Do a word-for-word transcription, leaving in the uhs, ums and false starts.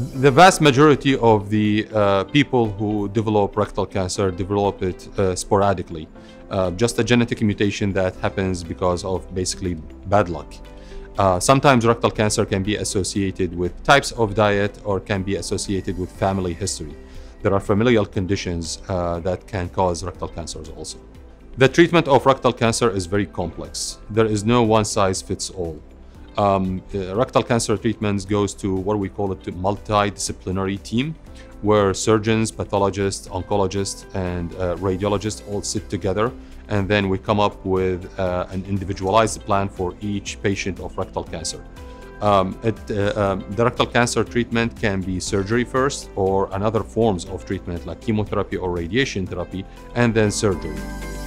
The vast majority of the uh, people who develop rectal cancer develop it uh, sporadically. Uh, just a genetic mutation that happens because of basically bad luck. Uh, sometimes rectal cancer can be associated with types of diet or can be associated with family history. There are familial conditions uh, that can cause rectal cancers also. The treatment of rectal cancer is very complex. There is no one-size-fits-all. Um, uh, rectal cancer treatments goes to what we call a multidisciplinary team, where surgeons, pathologists, oncologists, and uh, radiologists all sit together, and then we come up with uh, an individualized plan for each patient of rectal cancer. Um, it, uh, um, the rectal cancer treatment can be surgery first, or another forms of treatment like chemotherapy or radiation therapy, and then surgery.